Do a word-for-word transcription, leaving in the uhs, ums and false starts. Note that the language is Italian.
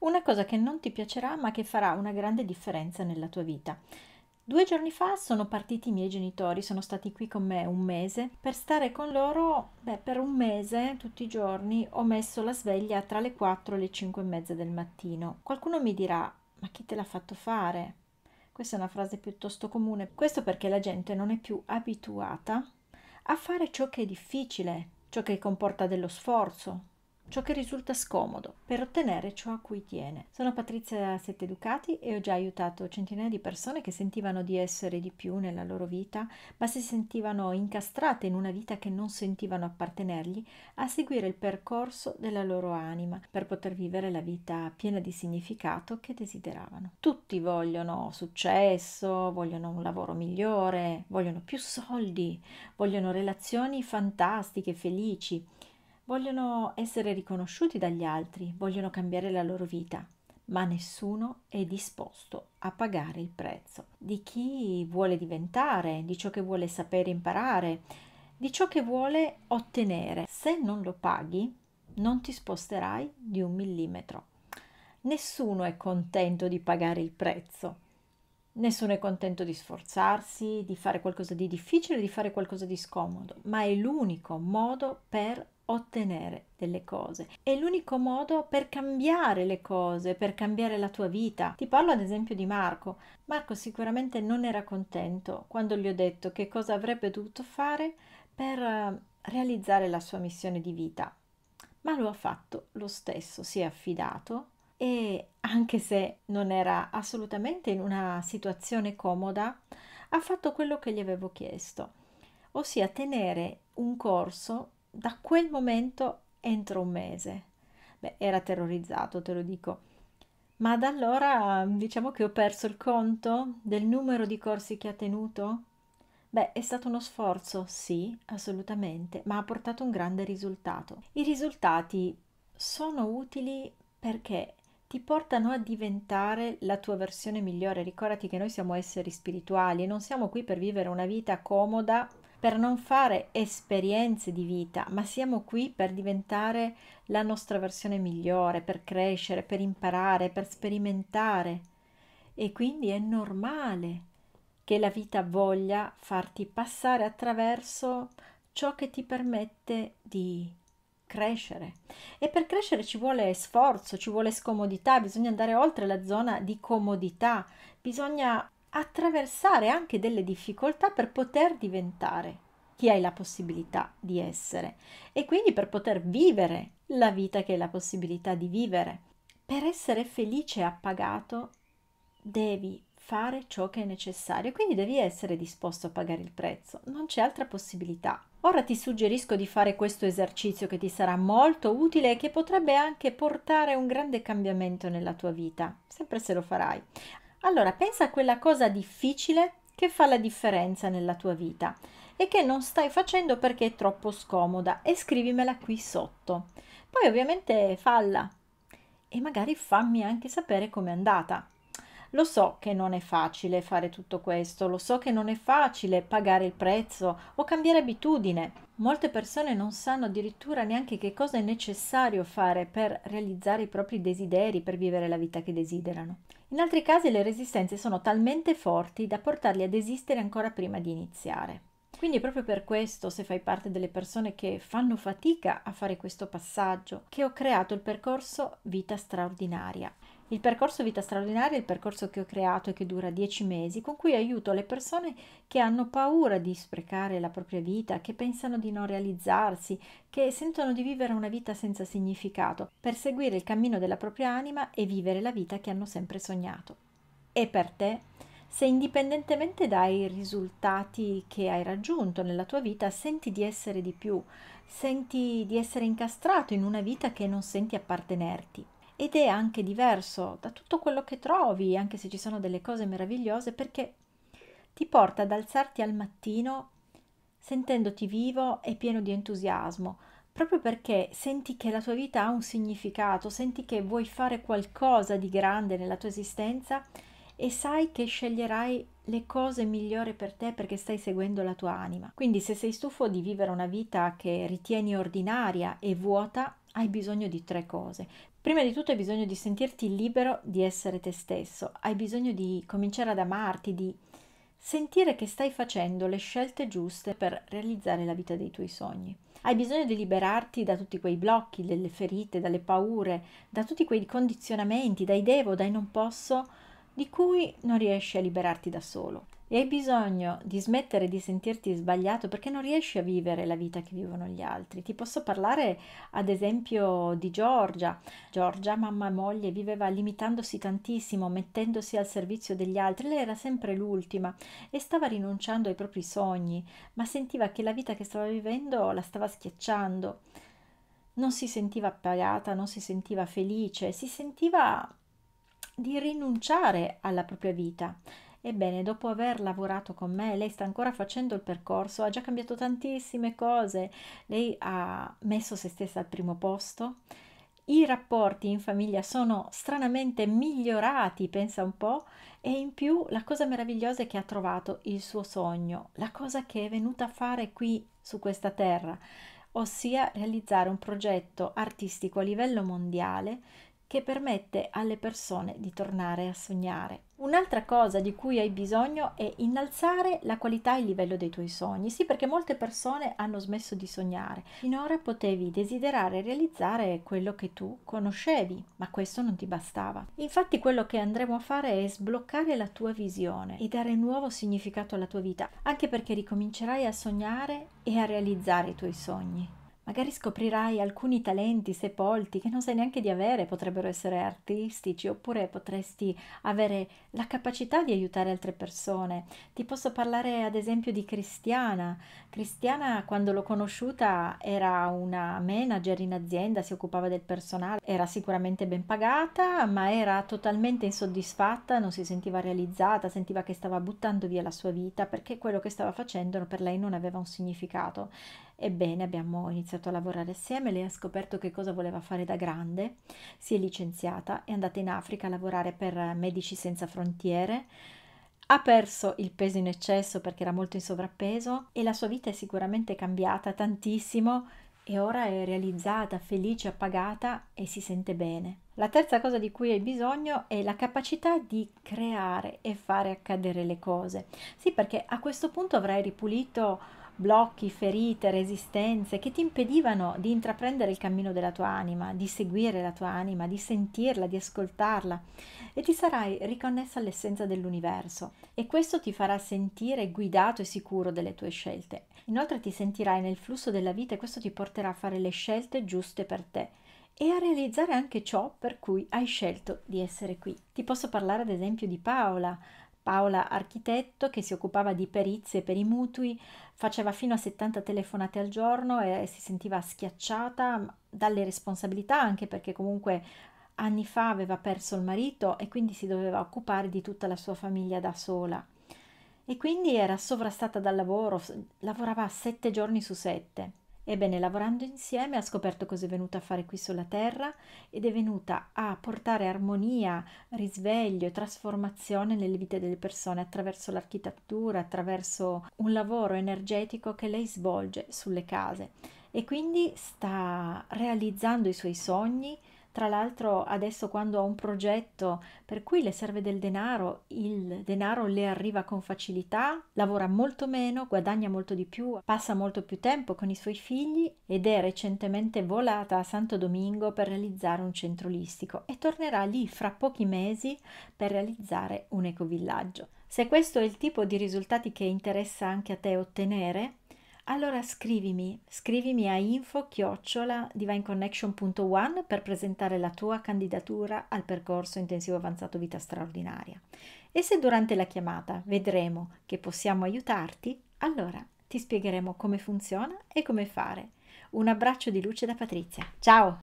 una cosa che non ti piacerà ma che farà una grande differenza nella tua vita. Due giorni fa sono partiti i miei genitori, sono stati qui con me un mese. Per stare con loro, beh, per un mese, tutti i giorni, ho messo la sveglia tra le quattro e le cinque e mezza del mattino. Qualcuno mi dirà, ma chi te l'ha fatto fare? Questa è una frase piuttosto comune. Questo perché la gente non è più abituata a fare ciò che è difficile, ciò che comporta dello sforzo, ciò che risulta scomodo per ottenere ciò a cui tiene. Sono Patrizia da Setteducati e ho già aiutato centinaia di persone che sentivano di essere di più nella loro vita, ma si sentivano incastrate in una vita che non sentivano appartenergli, a seguire il percorso della loro anima per poter vivere la vita piena di significato che desideravano. Tutti vogliono successo, vogliono un lavoro migliore, vogliono più soldi, vogliono relazioni fantastiche, felici. Vogliono essere riconosciuti dagli altri, vogliono cambiare la loro vita, ma nessuno è disposto a pagare il prezzo di chi vuole diventare, di ciò che vuole sapere imparare, di ciò che vuole ottenere. Se non lo paghi, non ti sposterai di un millimetro. Nessuno è contento di pagare il prezzo, nessuno è contento di sforzarsi, di fare qualcosa di difficile, di fare qualcosa di scomodo, ma è l'unico modo per ottenere delle cose, è l'unico modo per cambiare le cose, per cambiare la tua vita. Ti parlo ad esempio di Marco. Marco sicuramente non era contento quando gli ho detto che cosa avrebbe dovuto fare per realizzare la sua missione di vita, ma lo ha fatto lo stesso, si è affidato e anche se non era assolutamente in una situazione comoda, ha fatto quello che gli avevo chiesto, ossia tenere un corso da quel momento entro un mese. Beh, era terrorizzato, te lo dico, ma da allora diciamo che ho perso il conto del numero di corsi che ha tenuto. Beh, è stato uno sforzo, sì, assolutamente, ma ha portato un grande risultato. I risultati sono utili perché ti portano a diventare la tua versione migliore. Ricordati che noi siamo esseri spirituali e non siamo qui per vivere una vita comoda, per non fare esperienze di vita, ma siamo qui per diventare la nostra versione migliore, per crescere, per imparare, per sperimentare. E quindi è normale che la vita voglia farti passare attraverso ciò che ti permette di crescere. E per crescere ci vuole sforzo, ci vuole scomodità, bisogna andare oltre la zona di comodità, bisogna attraversare anche delle difficoltà per poter diventare chi hai la possibilità di essere e quindi per poter vivere la vita che hai la possibilità di vivere. Per essere felice e appagato devi fare ciò che è necessario, quindi devi essere disposto a pagare il prezzo, non c'è altra possibilità. Ora ti suggerisco di fare questo esercizio che ti sarà molto utile e che potrebbe anche portare un grande cambiamento nella tua vita, sempre se lo farai. Allora, pensa a quella cosa difficile che fa la differenza nella tua vita e che non stai facendo perché è troppo scomoda e scrivimela qui sotto. Poi ovviamente falla e magari fammi anche sapere com'è andata. Lo so che non è facile fare tutto questo, lo so che non è facile pagare il prezzo o cambiare abitudine. Molte persone non sanno addirittura neanche che cosa è necessario fare per realizzare i propri desideri, per vivere la vita che desiderano. In altri casi le resistenze sono talmente forti da portarli a desistere ancora prima di iniziare. Quindi proprio per questo, se fai parte delle persone che fanno fatica a fare questo passaggio, che ho creato il percorso Vita Straordinaria. Il percorso Vita Straordinaria è il percorso che ho creato e che dura dieci mesi, con cui aiuto le persone che hanno paura di sprecare la propria vita, che pensano di non realizzarsi, che sentono di vivere una vita senza significato, per seguire il cammino della propria anima e vivere la vita che hanno sempre sognato. E per te, se indipendentemente dai risultati che hai raggiunto nella tua vita senti di essere di più, senti di essere incastrato in una vita che non senti appartenerti, ed è anche diverso da tutto quello che trovi, anche se ci sono delle cose meravigliose, perché ti porta ad alzarti al mattino sentendoti vivo e pieno di entusiasmo, proprio perché senti che la tua vita ha un significato, senti che vuoi fare qualcosa di grande nella tua esistenza e sai che sceglierai le cose migliori per te perché stai seguendo la tua anima. Quindi se sei stufo di vivere una vita che ritieni ordinaria e vuota, hai bisogno di tre cose. Prima di tutto hai bisogno di sentirti libero di essere te stesso, hai bisogno di cominciare ad amarti, di sentire che stai facendo le scelte giuste per realizzare la vita dei tuoi sogni. Hai bisogno di liberarti da tutti quei blocchi, dalle ferite, dalle paure, da tutti quei condizionamenti, dai devo, dai non posso, di cui non riesci a liberarti da solo. E hai bisogno di smettere di sentirti sbagliato perché non riesci a vivere la vita che vivono gli altri. Ti posso parlare ad esempio di Giorgia. Giorgia, mamma e moglie, viveva limitandosi tantissimo, mettendosi al servizio degli altri. Lei era sempre l'ultima e stava rinunciando ai propri sogni, ma sentiva che la vita che stava vivendo la stava schiacciando. Non si sentiva appagata, non si sentiva felice, si sentiva di rinunciare alla propria vita. Ebbene, dopo aver lavorato con me, lei sta ancora facendo il percorso, ha già cambiato tantissime cose, lei ha messo se stessa al primo posto, i rapporti in famiglia sono stranamente migliorati, pensa un po', e in più la cosa meravigliosa è che ha trovato il suo sogno, la cosa che è venuta a fare qui su questa terra, ossia realizzare un progetto artistico a livello mondiale che permette alle persone di tornare a sognare. Un'altra cosa di cui hai bisogno è innalzare la qualità e il livello dei tuoi sogni. Sì, perché molte persone hanno smesso di sognare. Finora potevi desiderare e realizzare quello che tu conoscevi, ma questo non ti bastava. Infatti quello che andremo a fare è sbloccare la tua visione e dare nuovo significato alla tua vita, anche perché ricomincerai a sognare e a realizzare i tuoi sogni. Magari scoprirai alcuni talenti sepolti che non sai neanche di avere, potrebbero essere artistici, oppure potresti avere la capacità di aiutare altre persone. Ti posso parlare ad esempio di Cristiana. Cristiana, quando l'ho conosciuta, era una manager in azienda, si occupava del personale, era sicuramente ben pagata, ma era totalmente insoddisfatta, non si sentiva realizzata, sentiva che stava buttando via la sua vita perché quello che stava facendo per lei non aveva un significato. Ebbene, abbiamo iniziato a lavorare assieme, lei ha scoperto che cosa voleva fare da grande, si è licenziata, è andata in Africa a lavorare per Medici Senza Frontiere, ha perso il peso in eccesso perché era molto in sovrappeso e la sua vita è sicuramente cambiata tantissimo e ora è realizzata, felice, appagata e si sente bene. La terza cosa di cui hai bisogno è la capacità di creare e fare accadere le cose. Sì, perché a questo punto avrai ripulito blocchi, ferite, resistenze che ti impedivano di intraprendere il cammino della tua anima, di seguire la tua anima, di sentirla, di ascoltarla e ti sarai riconnessa all'essenza dell'universo e questo ti farà sentire guidato e sicuro delle tue scelte. Inoltre ti sentirai nel flusso della vita e questo ti porterà a fare le scelte giuste per te e a realizzare anche ciò per cui hai scelto di essere qui. Ti posso parlare ad esempio di Paola. Paola, architetto, che si occupava di perizie per i mutui, faceva fino a settanta telefonate al giorno e si sentiva schiacciata dalle responsabilità, anche perché comunque anni fa aveva perso il marito e quindi si doveva occupare di tutta la sua famiglia da sola. E quindi era sovrastata dal lavoro, lavorava sette giorni su sette. Ebbene, lavorando insieme ha scoperto cosa è venuta a fare qui sulla terra ed è venuta a portare armonia, risveglio e trasformazione nelle vite delle persone attraverso l'architettura, attraverso un lavoro energetico che lei svolge sulle case e quindi sta realizzando i suoi sogni. Tra l'altro adesso quando ha un progetto per cui le serve del denaro, il denaro le arriva con facilità, lavora molto meno, guadagna molto di più, passa molto più tempo con i suoi figli ed è recentemente volata a Santo Domingo per realizzare un centro olistico e tornerà lì fra pochi mesi per realizzare un ecovillaggio. Se questo è il tipo di risultati che interessa anche a te ottenere, allora scrivimi, scrivimi a info chiocciola divine connection punto one per presentare la tua candidatura al percorso intensivo avanzato Vita Straordinaria. E se durante la chiamata vedremo che possiamo aiutarti, allora ti spiegheremo come funziona e come fare. Un abbraccio di luce da Patrizia. Ciao!